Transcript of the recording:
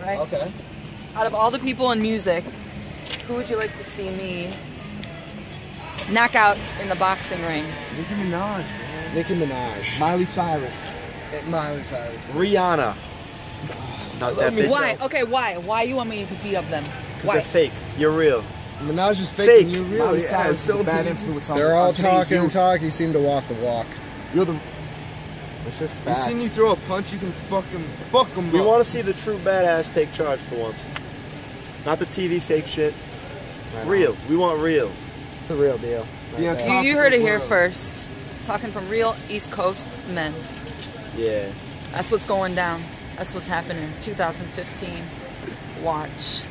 Right? Okay. Out of all the people in music, who would you like to see me knock out in the boxing ring? Nicki Minaj, man. Nicki Minaj. Miley Cyrus. Miley Cyrus. Rihanna. Not that big. Why? Okay, why? Why you want me to beat up them? Because they're fake. You're real. Minaj is fake, and you're real. Miley Cyrus is a bad influence on. They're all talking and talk. You seem to walk the walk. You're the... It's just facts. You see me throw a punch, you can fuck them. We want to see the true badass take charge for once. Not the TV fake shit. Right real. On. We want real. It's a real deal. Right yeah, you heard it here first. Talking from real East Coast men. Yeah. That's what's going down. That's what's happening. 2015. Watch.